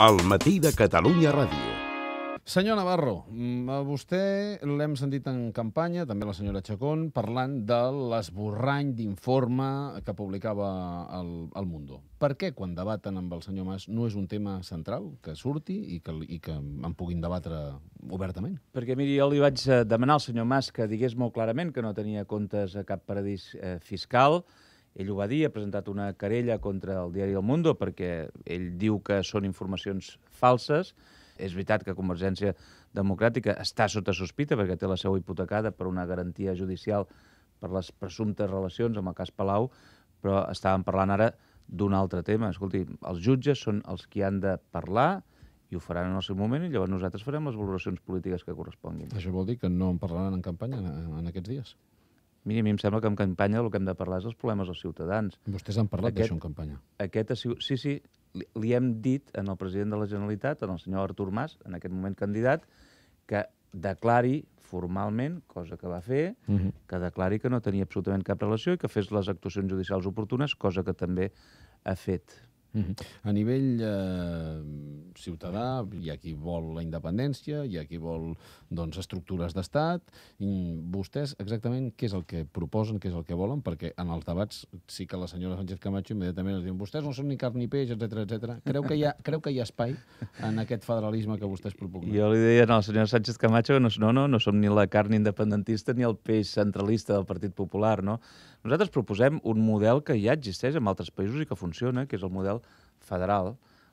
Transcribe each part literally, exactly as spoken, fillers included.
El matí de Catalunya Ràdio. Senyor Navarro, a vostè l'hem sentit en campanya, també la senyora Chacón, parlant de l'esborrany d'informe que publicava el, el Mundo. Per què, quan debaten amb el senyor Mas, no és un tema central que surti i que, i que en puguin debatre obertament? Perquè, miri, jo li vaig demanar al senyor Mas que digués molt clarament que no tenia comptes a cap paradís eh, fiscal. Ell ho va dir, ha presentat una querella contra el diari El Mundo perquè ell diu que són informacions falses. És veritat que Convergència Democràtica està sota sospita perquè té la seu hipotecada per una garantia judicial per les presumptes relacions amb el cas Palau, però estàvem parlant ara d'un altre tema. Escolti, els jutges són els que han de parlar i ho faran en el seu moment i llavors nosaltres farem les valoracions polítiques que corresponguin. Això vol dir que no en parlaran en campanya en aquests dies? Mira, a mi em sembla que en campanya el que hem de parlar és dels problemes dels ciutadans. Vostès han parlat d'això en campanya. Aquest, sí, sí, li, li hem dit al president de la Generalitat, al senyor Artur Mas, en aquest moment candidat, que declari formalment, cosa que va fer, uh-huh. que declari que no tenia absolutament cap relació i que fes les actuacions judicials oportunes, cosa que també ha fet. Uh-huh. A nivell eh, ciutadà, hi ha qui vol la independència, hi ha qui vol doncs, estructures d'estat. Vostès exactament què és el que proposen, què és el que volen? Perquè en els debats sí que la senyora Sánchez Camacho immediatament ens diu vostès no són ni carn ni peix, etcètera, etcètera. Creu que hi ha, creu que hi ha espai en aquest federalisme que vostès propugnen? Jo li deia al senyor Sánchez Camacho que no, no, no, no som ni la carn independentista ni el peix centralista del Partit Popular, no? Nosaltres proposem un model que ja existeix en altres països i que funciona, que és el model federal,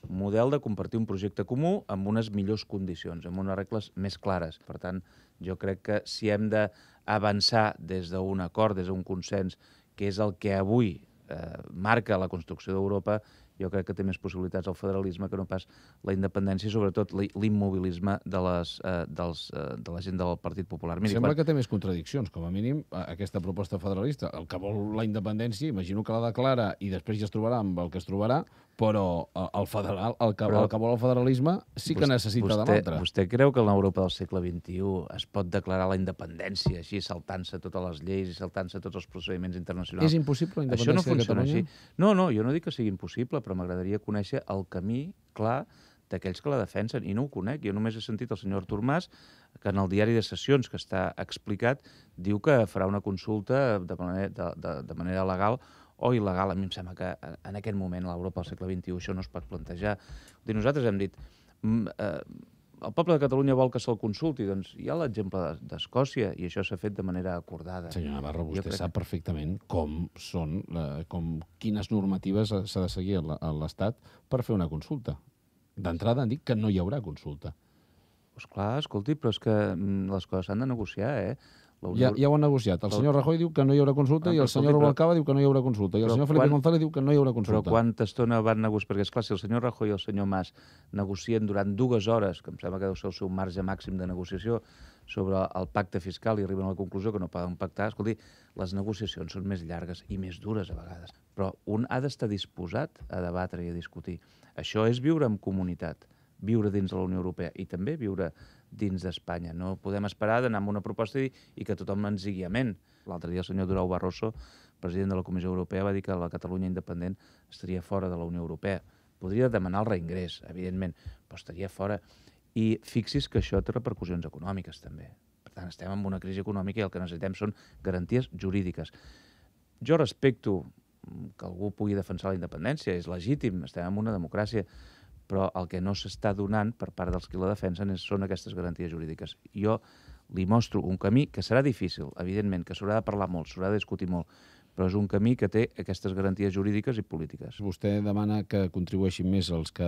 un model de compartir un projecte comú amb unes millors condicions, amb unes regles més clares. Per tant, jo crec que si hem d'avançar des d'un acord, des d'un consens, que és el que avui eh, marca la construcció d'Europa, jo crec que té més possibilitats el federalisme que no pas la independència i, sobretot, l'immobilisme de, eh, eh, de la gent del Partit Popular. Miri, sembla quan... que té més contradiccions, com a mínim, aquesta proposta federalista. El que vol la independència, imagino que la declara i després ja es trobarà amb el que es trobarà, però el, federal, el, que, però el que vol el federalisme sí que vostè, necessita de l'altre. Vostè creu que en l'Europa del segle vint-i-u es pot declarar la independència així, saltant-se totes les lleis i saltant-se tots els procediments internacionals? És impossible la independència no de Catalunya? Així. No, no, jo no dic que sigui impossible, però m'agradaria conèixer el camí clar d'aquells que la defensen, i no ho conec. Jo només he sentit el senyor Artur Mas, que en el diari de sessions que està explicat, diu que farà una consulta de manera, de, de, de manera legal o il·legal. A mi em sembla que en aquest moment a l'Europa del segle vint-i-u això no es pot plantejar. Nosaltres hem dit el poble de Catalunya vol que se'l consulti, doncs hi ha l'exemple d'Escòcia i això s'ha fet de manera acordada. Senyor Navarro, vostè sap perfectament com són, com quines normatives s'ha de seguir a l'Estat per fer una consulta. D'entrada han dit que no hi haurà consulta. Doncs clar, escolti, però és que les coses s'han de negociar, eh? Ja, ja ho han negociat. El senyor Rajoy diu que no hi haurà consulta i el senyor Rubalcaba diu que no hi haurà consulta i el senyor Felipe González diu que no hi haurà consulta. Però quanta estona van negociar? Perquè, esclar, si el senyor Rajoy i el senyor Mas negocien durant dues hores, que em sembla que deu ser el seu marge màxim de negociació sobre el pacte fiscal i arriben a la conclusió que no poden pactar, escolti, les negociacions són més llargues i més dures a vegades. Però un ha d'estar disposat a debatre i a discutir. Això és viure en comunitat, viure dins de la Unió Europea i també viure dins d'Espanya. No podem esperar d'anar amb una proposta i que tothom ens digui amén. L'altre dia el senyor Durão Barroso, president de la Comissió Europea, va dir que la Catalunya independent estaria fora de la Unió Europea. Podria demanar el reingrés, evidentment, però estaria fora. I fixi's que això té repercussions econòmiques, també. Per tant, estem en una crisi econòmica i el que necessitem són garanties jurídiques. Jo respecto que algú pugui defensar la independència, és legítim, estem en una democràcia, però el que no s'està donant per part dels que la defensen són aquestes garanties jurídiques. Jo li mostro un camí que serà difícil, evidentment, que s'haurà de parlar molt, s'haurà de discutir molt, però és un camí que té aquestes garanties jurídiques i polítiques. Vostè demana que contribueixin més els que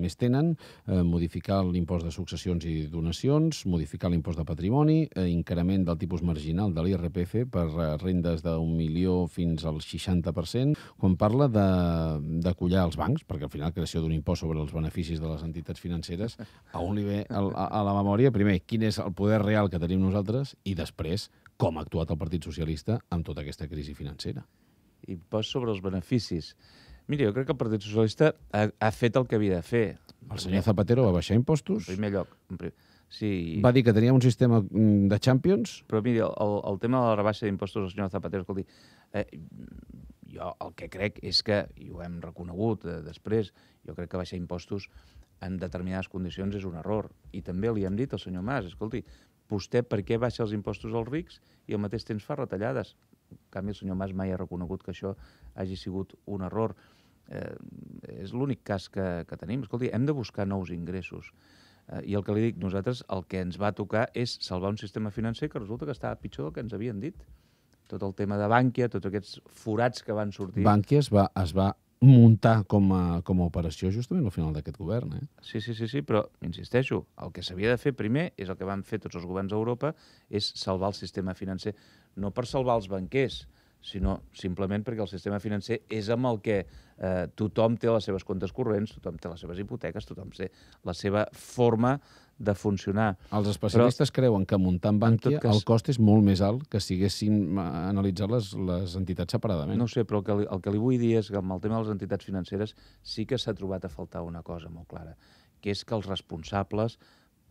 més tenen, eh, modificar l'impost de successions i donacions, modificar l'impost de patrimoni, eh, increment del tipus marginal de l'I R P F per rendes d'un milió fins al seixanta per cent. Quan parla d'acollar els bancs, perquè al final creació d'un impost sobre els beneficis de les entitats financeres, a on li ve a, a, a la memòria, primer, quin és el poder real que tenim nosaltres i després com ha actuat el Partit Socialista amb tota aquesta crisi financera. Impost sobre els beneficis. Mira, jo crec que el Partit Socialista ha, ha fet el que havia de fer. El senyor Zapatero va baixar impostos. En primer lloc. En primer... Sí. Va dir que tenia un sistema de Champions. Però mira, el, el tema de la rebaixa d'impostos del senyor Zapatero, escolti, eh, jo el que crec és que, i ho hem reconegut eh, després, jo crec que baixar impostos en determinades condicions és un error. I també li hem dit al senyor Mas, escolti, vostè per què baixa els impostos als rics i al mateix temps fa retallades? En canvi, el senyor Mas mai ha reconegut que això hagi sigut un error. És l'únic cas que tenim. Escolti, hem de buscar nous ingressos. I el que li dic, nosaltres el que ens va tocar és salvar un sistema financer que resulta que estava pitjor del que ens havien dit. Tot el tema de Bankia, tots aquests forats que van sortir... Bankia es va... muntar com a operació justament al final d'aquest govern. Sí, sí, sí, però insisteixo, el que s'havia de fer primer és el que van fer tots els governs d'Europa, és salvar el sistema financer. No per salvar els banquers, sinó simplement perquè el sistema financer és amb el que tothom té les seves comptes corrents, tothom té les seves hipoteques, tothom té la seva forma de funcionar. Els especialistes creuen que muntant Bankia el cost és molt més alt que si haguessin analitzat les entitats separadament. No sé, però el que li vull dir és que amb el tema de les entitats financeres sí que s'ha trobat a faltar una cosa molt clara, que és que els responsables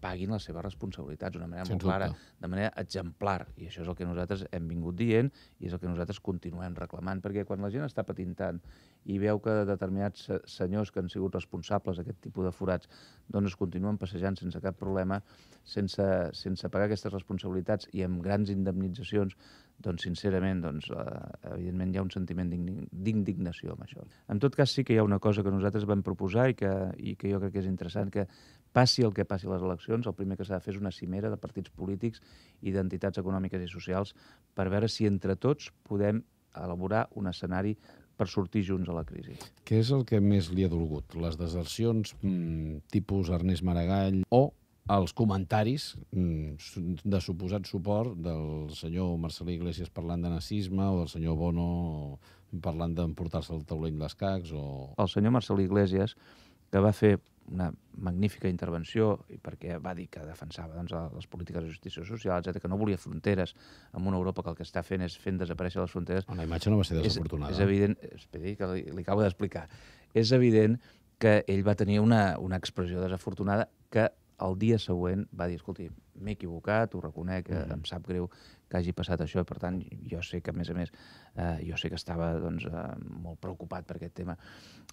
paguin les seves responsabilitats d'una manera molt clara, de manera exemplar. I això és el que nosaltres hem vingut dient i és el que nosaltres continuem reclamant, perquè quan la gent està patint tant i veu que determinats senyors que han sigut responsables d'aquest tipus de forats doncs es continuen passejant sense cap problema, sense pagar aquestes responsabilitats i amb grans indemnitzacions, doncs sincerament, evidentment hi ha un sentiment d'indignació amb això. En tot cas, sí que hi ha una cosa que nosaltres vam proposar i que jo crec que és interessant, que passi el que passi a les eleccions, el primer que s'ha de fer és una cimera de partits polítics i d'entitats econòmiques i socials per veure si entre tots podem elaborar un escenari per sortir junts a la crisi. Què és el que més li ha dolgut? Les desercions tipus Ernest Maragall o els comentaris de suposat suport del senyor Marcel Iglesias parlant de nazisme o del senyor Bono parlant d'emportar-se al taulell d'escacs? El senyor Marcel Iglesias, que va fer una magnífica intervenció perquè va dir que defensava les polítiques de justícia social, etcètera, que no volia fronteres amb una Europa que el que està fent és fent desaparèixer les fronteres... La imatge no va ser desafortunada. És evident, esperi, que li acabo d'explicar, és evident que ell va tenir una expressió desafortunada que el dia següent va dir, escolti, m'he equivocat, ho reconec, em sap greu que hagi passat això, i per tant, jo sé que, a més a més, jo sé que estava molt preocupat per aquest tema.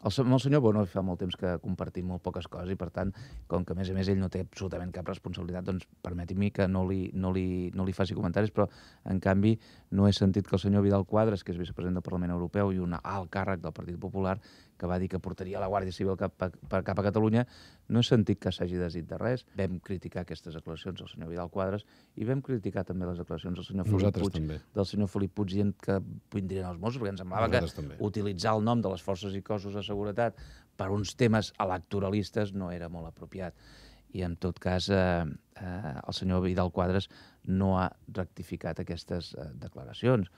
Amb el senyor Bono fa molt temps que compartim molt poques coses, i per tant, com que, a més a més, ell no té absolutament cap responsabilitat, doncs permeti'm que no li faci comentaris, però, en canvi, no he sentit que el senyor Vidal Quadras, que és vicepresident del Parlament Europeu i un alt càrrec del Partit Popular, que va dir que portaria la Guàrdia Civil cap a Catalunya, no he sentit que s'hagi desdit de res. Vam criticar aquestes declaracions del senyor Vidal Quadras i vam criticar també les declaracions del senyor Felip Puig dient que vindrien els Mossos, perquè ens semblava que utilitzar el nom de les forces i cossos de seguretat per uns temes electoralistes no era molt apropiat. I, en tot cas, el senyor Vidal Quadras no ha rectificat aquestes declaracions.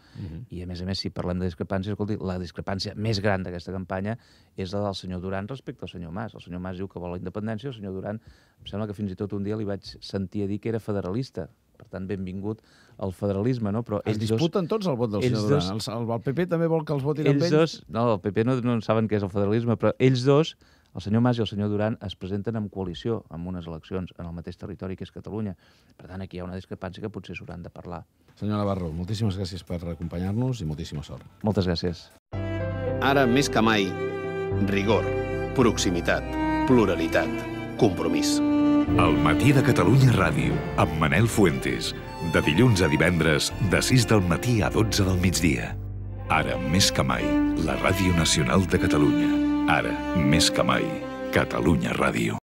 I, a més a més, si parlem de discrepàncies, escolti, la discrepància més gran d'aquesta campanya és la del senyor Durán respecte al senyor Mas. El senyor Mas diu que vol la independència, el senyor Durán, em sembla que fins i tot un dia li vaig sentir a dir que era federalista. Per tant, benvingut al federalisme, no? Es disputen tots el vot del senyor Durán. El P P també vol que els votin amb ells? No, el P P no saben què és el federalisme, però ells dos, el senyor Mas i el senyor Durán, es presenten en coalició en unes eleccions en el mateix territori que és Catalunya. Per tant, aquí hi ha una discrepància que potser s'hauran de parlar. Senyor Navarro, moltíssimes gràcies per acompanyar-nos i moltíssima sort. Moltes gràcies. Ara, més que mai, rigor, proximitat, pluralitat, compromís. El matí de Catalunya Ràdio, amb Manel Fuentes. De dilluns a divendres, de sis del matí a dotze del migdia. Ara, més que mai, la Ràdio Nacional de Catalunya. Ara, més que mai, Catalunya Ràdio.